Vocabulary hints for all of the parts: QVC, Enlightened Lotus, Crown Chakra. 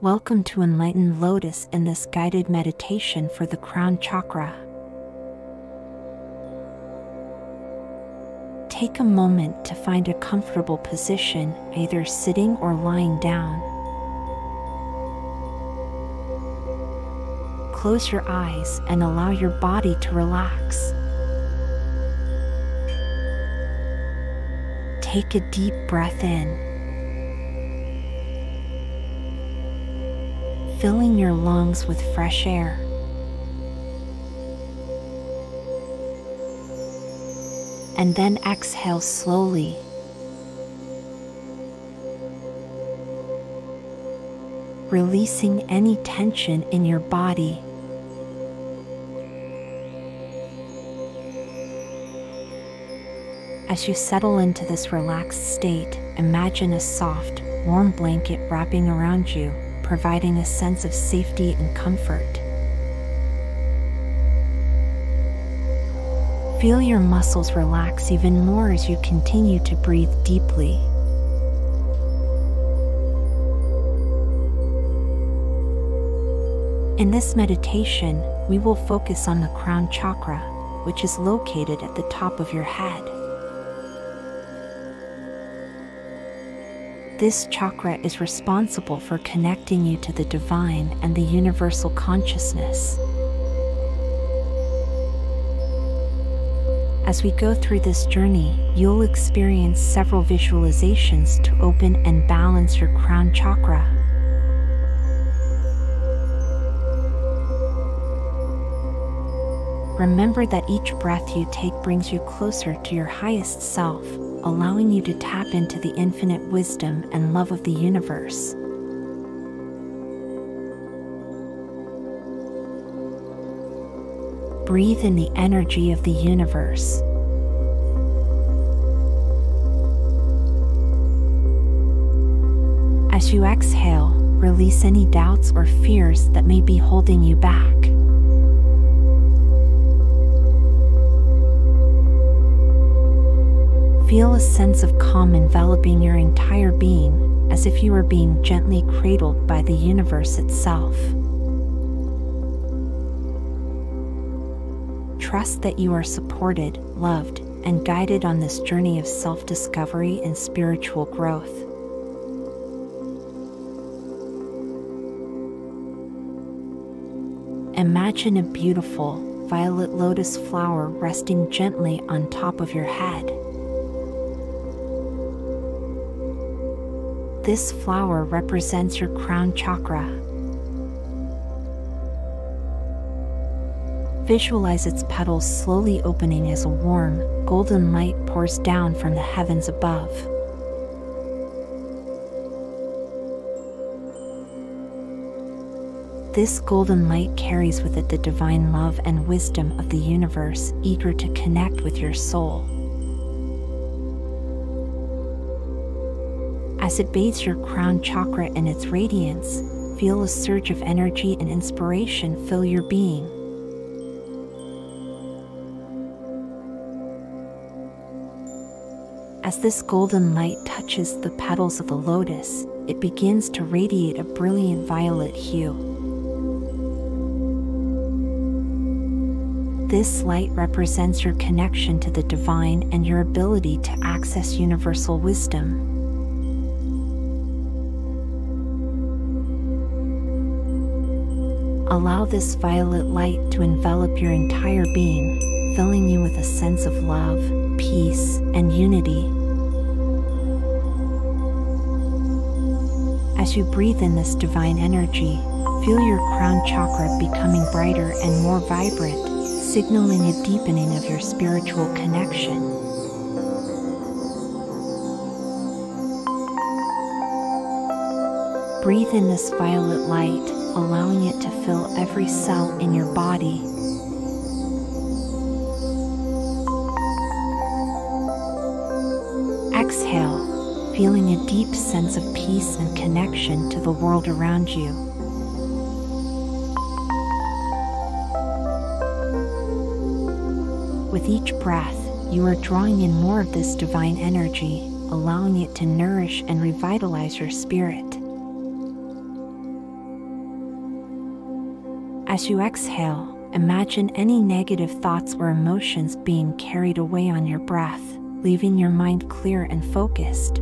Welcome to Enlightened Lotus in this guided meditation for the Crown Chakra. Take a moment to find a comfortable position, either sitting or lying down. Close your eyes and allow your body to relax. Take a deep breath in, filling your lungs with fresh air. And then exhale slowly. Releasing any tension in your body. As you settle into this relaxed state, imagine a soft, warm blanket wrapping around you, providing a sense of safety and comfort. Feel your muscles relax even more as you continue to breathe deeply. In this meditation, we will focus on the Crown Chakra, which is located at the top of your head. This chakra is responsible for connecting you to the divine and the universal consciousness. As we go through this journey, you'll experience several visualizations to open and balance your Crown Chakra. Remember that each breath you take brings you closer to your highest self, allowing you to tap into the infinite wisdom and love of the universe. Breathe in the energy of the universe. As you exhale, release any doubts or fears that may be holding you back. Feel a sense of calm enveloping your entire being, as if you were being gently cradled by the universe itself. Trust that you are supported, loved, and guided on this journey of self-discovery and spiritual growth. Imagine a beautiful, violet lotus flower resting gently on top of your head. This flower represents your Crown Chakra. Visualize its petals slowly opening as a warm, golden light pours down from the heavens above. This golden light carries with it the divine love and wisdom of the universe, eager to connect with your soul. As it bathes your Crown Chakra in its radiance, feel a surge of energy and inspiration fill your being. As this golden light touches the petals of the lotus, it begins to radiate a brilliant violet hue. This light represents your connection to the divine and your ability to access universal wisdom. Allow this violet light to envelop your entire being, filling you with a sense of love, peace, and unity. As you breathe in this divine energy, feel your Crown Chakra becoming brighter and more vibrant, signaling a deepening of your spiritual connection. Breathe in this violet light, allowing it to fill every cell in your body. Exhale, feeling a deep sense of peace and connection to the world around you. With each breath, you are drawing in more of this divine energy, allowing it to nourish and revitalize your spirit. As you exhale, imagine any negative thoughts or emotions being carried away on your breath, leaving your mind clear and focused.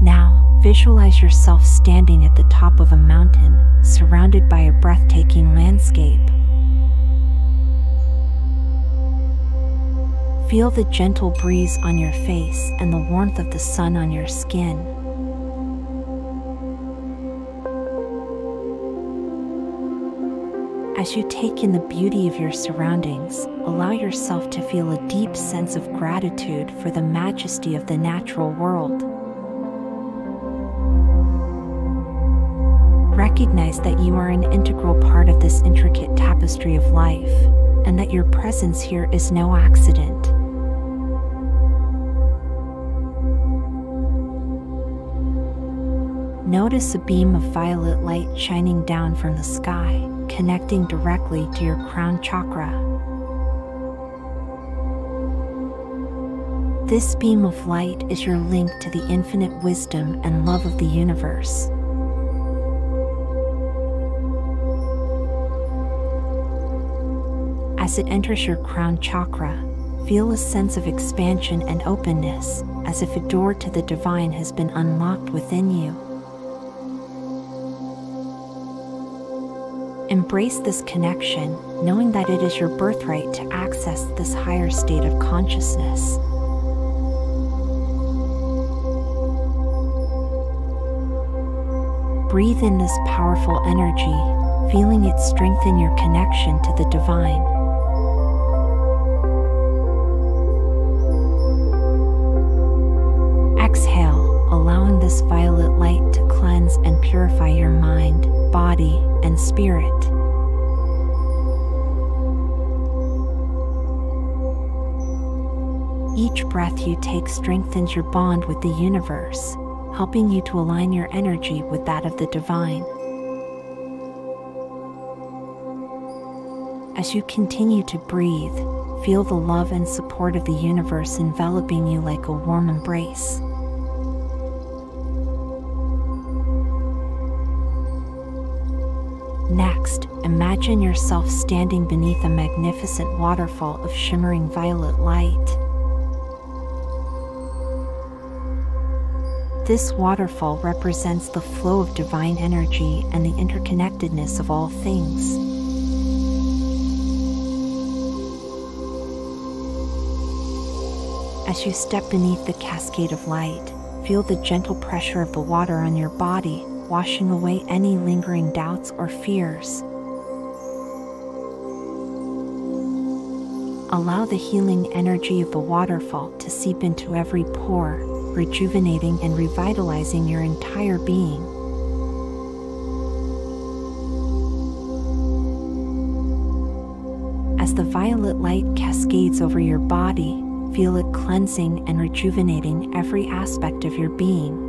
Now, visualize yourself standing at the top of a mountain, surrounded by a breathtaking landscape. Feel the gentle breeze on your face and the warmth of the sun on your skin. As you take in the beauty of your surroundings, allow yourself to feel a deep sense of gratitude for the majesty of the natural world. Recognize that you are an integral part of this intricate tapestry of life, and that your presence here is no accident. Notice a beam of violet light shining down from the sky, connecting directly to your crown chakra. This beam of light is your link to the infinite wisdom and love of the universe. As it enters your crown chakra, feel a sense of expansion and openness, as if a door to the divine has been unlocked within you. Embrace this connection, knowing that it is your birthright to access this higher state of consciousness. Breathe in this powerful energy, feeling it strengthen your connection to the divine. Exhale, allowing this violet light to cleanse and purify your mind, body, and spirit. Each breath you take strengthens your bond with the universe, helping you to align your energy with that of the divine. As you continue to breathe, feel the love and support of the universe enveloping you like a warm embrace. Next, imagine yourself standing beneath a magnificent waterfall of shimmering violet light. This waterfall represents the flow of divine energy and the interconnectedness of all things. As you step beneath the cascade of light, feel the gentle pressure of the water on your body, washing away any lingering doubts or fears. Allow the healing energy of the waterfall to seep into every pore, rejuvenating and revitalizing your entire being. As the violet light cascades over your body, feel it cleansing and rejuvenating every aspect of your being.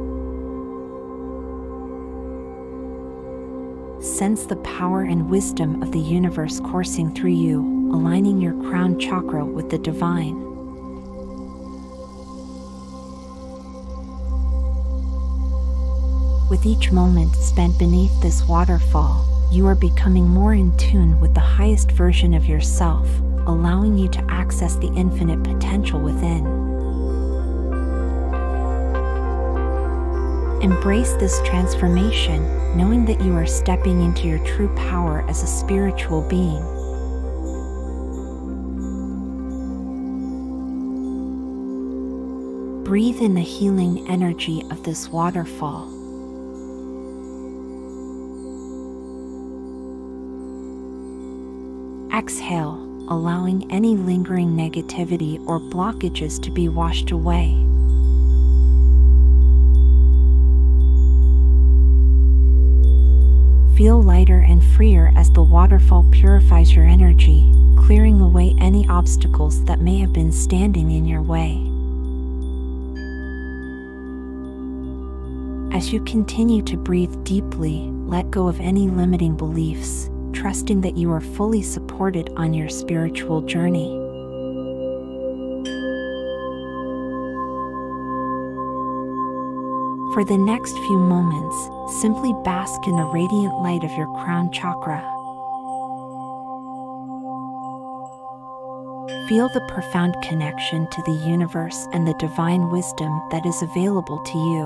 Sense the power and wisdom of the universe coursing through you, aligning your crown chakra with the divine. With each moment spent beneath this waterfall, you are becoming more in tune with the highest version of yourself, allowing you to access the infinite potential within. Embrace this transformation, knowing that you are stepping into your true power as a spiritual being. Breathe in the healing energy of this waterfall. Exhale, allowing any lingering negativity or blockages to be washed away. Feel lighter and freer as the waterfall purifies your energy, clearing away any obstacles that may have been standing in your way. As you continue to breathe deeply, let go of any limiting beliefs, trusting that you are fully supported on your spiritual journey. For the next few moments, simply bask in the radiant light of your crown chakra. Feel the profound connection to the universe and the divine wisdom that is available to you.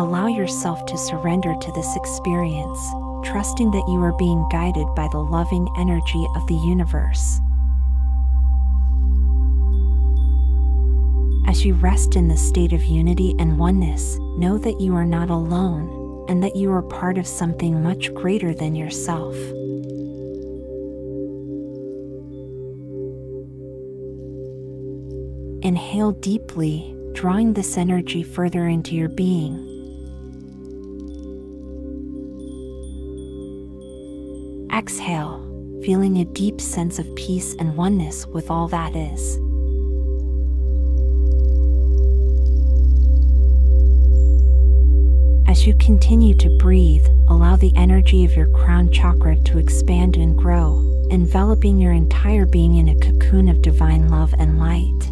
Allow yourself to surrender to this experience, trusting that you are being guided by the loving energy of the universe. As you rest in the state of unity and oneness, know that you are not alone, and that you are part of something much greater than yourself. Inhale deeply, drawing this energy further into your being. Exhale, feeling a deep sense of peace and oneness with all that is. As you continue to breathe, allow the energy of your crown chakra to expand and grow, enveloping your entire being in a cocoon of divine love and light.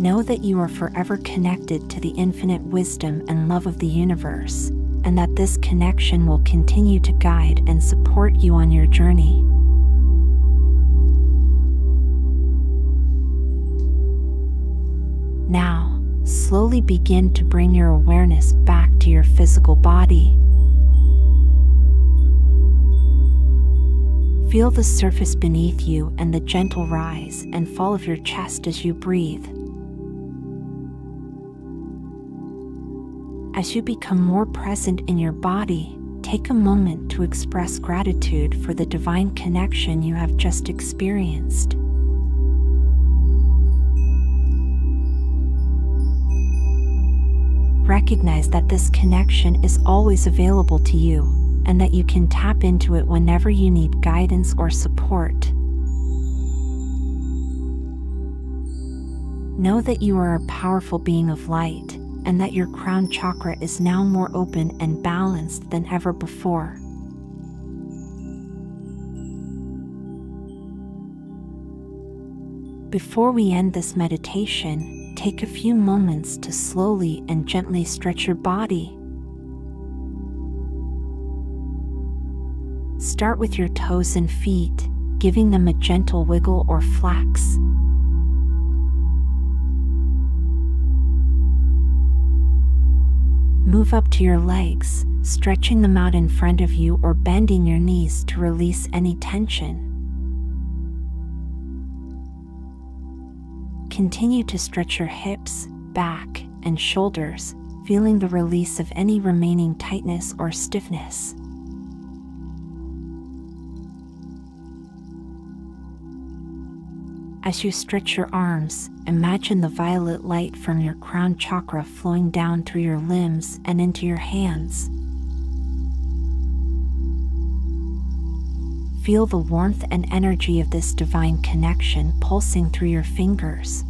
Know that you are forever connected to the infinite wisdom and love of the universe, and that this connection will continue to guide and support you on your journey. Now, slowly begin to bring your awareness back to your physical body. Feel the surface beneath you and the gentle rise and fall of your chest as you breathe. As you become more present in your body, take a moment to express gratitude for the divine connection you have just experienced. Recognize that this connection is always available to you, and that you can tap into it whenever you need guidance or support. Know that you are a powerful being of light, and that your crown chakra is now more open and balanced than ever before. Before we end this meditation, take a few moments to slowly and gently stretch your body. Start with your toes and feet, giving them a gentle wiggle or flex. Move up to your legs, stretching them out in front of you or bending your knees to release any tension. Continue to stretch your hips, back, and shoulders, feeling the release of any remaining tightness or stiffness. As you stretch your arms, imagine the violet light from your crown chakra flowing down through your limbs and into your hands. Feel the warmth and energy of this divine connection pulsing through your fingers.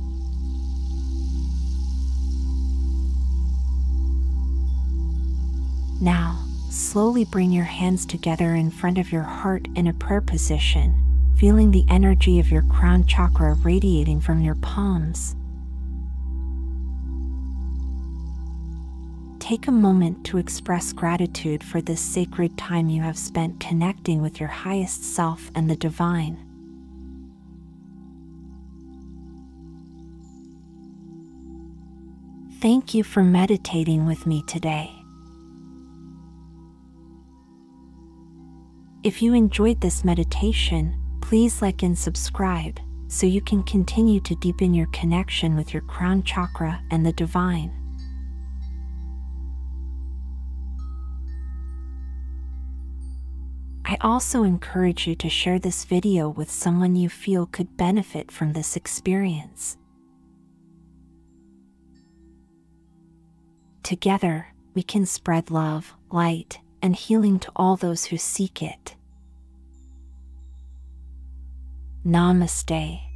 Now, slowly bring your hands together in front of your heart in a prayer position, feeling the energy of your crown chakra radiating from your palms. Take a moment to express gratitude for this sacred time you have spent connecting with your highest self and the divine. Thank you for meditating with me today. If you enjoyed this meditation, please like and subscribe so you can continue to deepen your connection with your crown chakra and the divine. I also encourage you to share this video with someone you feel could benefit from this experience. Together, we can spread love, light, and healing to all those who seek it. Namaste.